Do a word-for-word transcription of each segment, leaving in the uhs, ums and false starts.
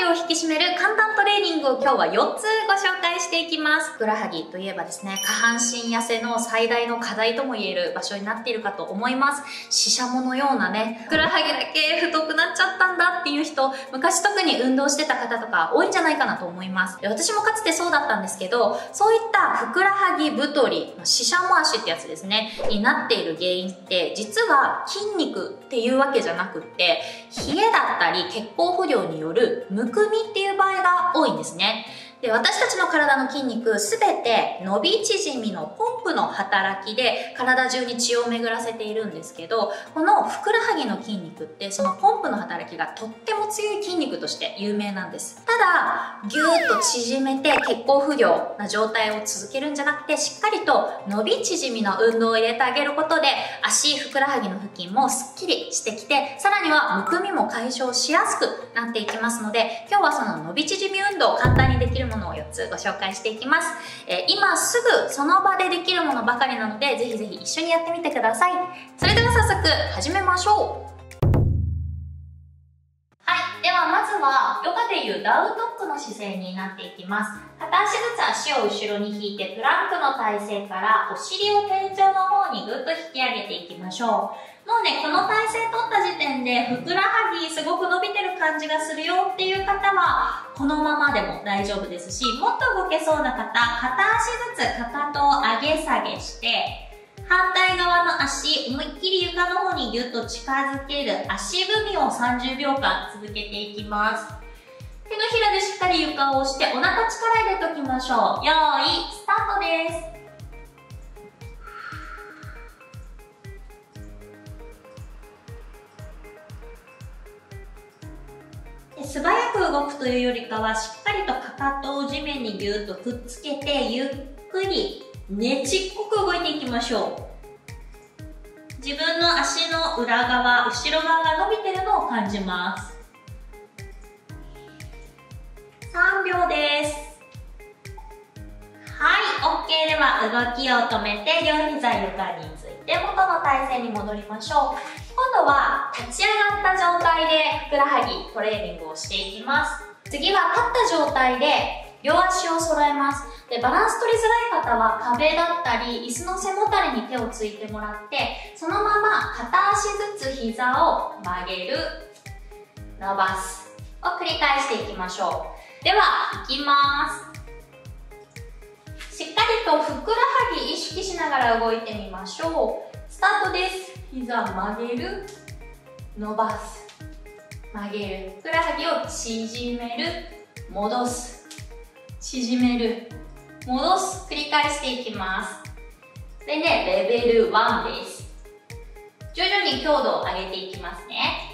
きを引き締める簡単トレーニングを今日はよっつご紹介していきます。ふくらはぎといえばですね、下半身痩せの最大の課題とも言える場所になっているかと思います。ししゃものようなね、ふくらはぎだけ太くなっちゃったんだっていう人、昔特に運動してた方とか多いんじゃないかなと思います。私もかつてそうだったんですけど、そういったふくらはぎ太り、ししゃも足ってやつですね、になっている原因って、実は筋肉っていうわけじゃなくって、冷えだったり血行不良によるむくみっていう場合が多いんですね。で、私たちの体の筋肉すべて伸び縮みのポンプの働きで体中に血を巡らせているんですけど、このふくらはぎの筋肉ってそのポンプの働きがとっても強い筋肉として有名なんです。ただギューッと縮めて血行不良な状態を続けるんじゃなくて、しっかりと伸び縮みの運動を入れてあげることで足、ふくらはぎの付近もすっきりしてきて、さらにはむくみも解消しやすくなっていきますので、今日はその伸び縮み運動を簡単にできるものをよっつご紹介していきます。えー、今すぐその場でできるものばかりなので、ぜひぜひ一緒にやってみてください。それでは早速始めましょう。はい、ではまずはヨガでいうダウンドッグの姿勢になっていきます。片足ずつ足を後ろに引いて、プランクの体勢からお尻を天井の方にぐっと引き上げていきましょう。もうね、この体勢取った時点でふくらはぎすごく伸びてる感じがするよっていう方はこのままでも大丈夫ですし、もっと動けそうな方、片足ずつかかとを上げ下げして、反対側の足、思いっきり床の方にギュッと近づける足踏みをさんじゅうびょうかん続けていきます。手のひらでしっかり床を押してお腹力入れておきましょう。よーい、スタートです。素早く動くというよりかは、しっかりとかかとを地面にぎゅーっとくっつけて、ゆっくりねちっこく動いていきましょう。自分の足の裏側、後ろ側が伸びてるのを感じます。さんびょうです。はい、OK では動きを止めて、両膝床について元の体勢に戻りましょう。今度は立ち上がった状態でふくらはぎトレーニングをしていきます。次は立った状態で両足を揃えます。で、バランス取りづらい方は壁だったり椅子の背もたれに手をついてもらって、そのまま片足ずつ膝を曲げる、伸ばすを繰り返していきましょう。では、いきます。しっかりとふくらはぎ意識しながら動いてみましょう。スタートです。膝曲げる、伸ばす、曲げる、ふくらはぎを縮める、戻す、縮める、戻す、繰り返していきます。でね、レベルいちです。徐々に強度を上げていきますね。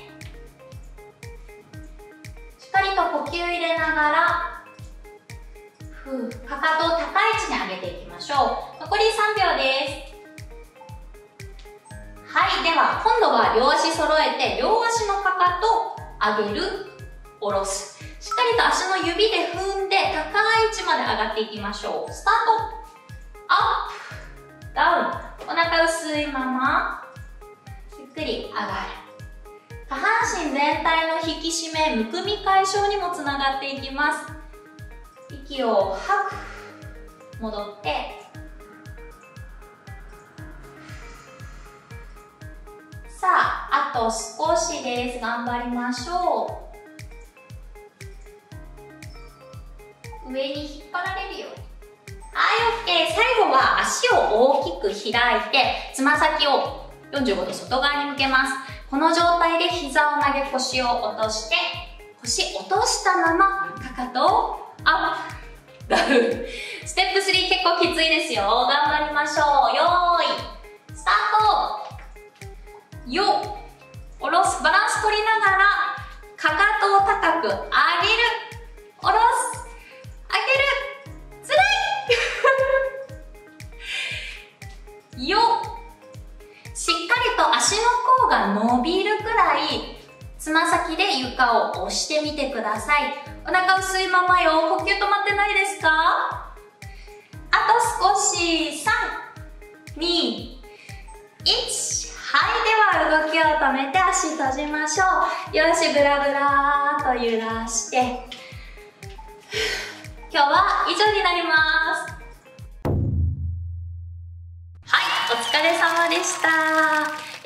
しっかりと呼吸入れながら、ふう、かかとを高い位置に上げていきましょう。残りさんびょうです。はい、では今度は両足揃えて、両足のかかと上げる、下ろす。しっかりと足の指で踏んで高い位置まで上がっていきましょう。スタート。アップ、ダウン。お腹薄いままゆっくり上がる。下半身全体の引き締め、むくみ解消にもつながっていきます。息を吐く、戻って、さあ、あと少しです。頑張りましょう。上に引っ張られるように。はい、OK。最後は足を大きく開いて、つま先をよんじゅうごど外側に向けます。この状態で膝を曲げ、腰を落として、腰落としたままかかとをアップ、ダウン。ステップスリー結構きついですよ。頑張りましょう。よーい、スタート。よ、下ろす。バランス取りながら、かかとを高く上げる、下ろす、上げる、つらいよ、しっかりと足の甲が伸びるくらい、つま先で床を押してみてください。お腹薄いままよ。呼吸止まってないですか？あと少し。さん、に、いち、はい、では動きを止めて足閉じましょう。よし、ブラブラーと揺らして今日は以上になります。はい、お疲れ様でした。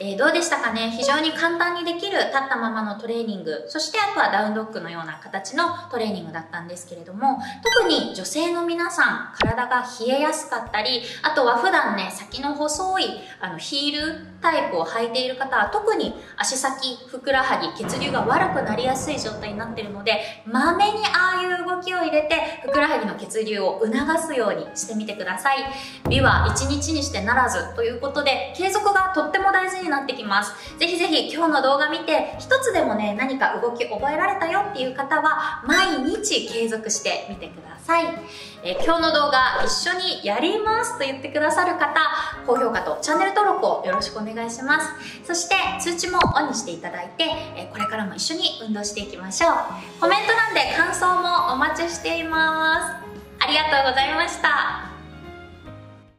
えー、どうでしたかね。非常に簡単にできる立ったままのトレーニング、そしてあとはダウンドッグのような形のトレーニングだったんですけれども、特に女性の皆さん、体が冷えやすかったり、あとは普段ね、先の細いあのヒールタイプを履いている方は特に足先、ふくらはぎ、血流が悪くなりやすい状態になっているので、まめにああいう動きを入れてふくらはぎの血流を促すようにしてみてください。美はいちにちにしてならずということで、継続がとっても大事になってきます。ぜひぜひ今日の動画見て一つでもね、何か動き覚えられたよっていう方は毎日継続してみてください。えー、今日の動画一緒にやりますと言ってくださる方、高評価とチャンネル登録をよろしくお願いします。お願いします。そして通知もオンにしていただいて、これからも一緒に運動していきましょう。コメント欄で感想もお待ちしています。ありがとうございました。